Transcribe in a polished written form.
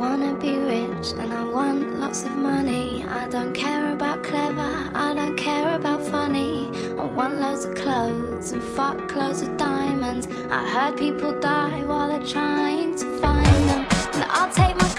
wanna be rich and I want lots of money. I don't care about clever, I don't care about funny. I want loads of clothes and fuck loads of diamonds. I heard people die while they're trying to find them, and I'll take my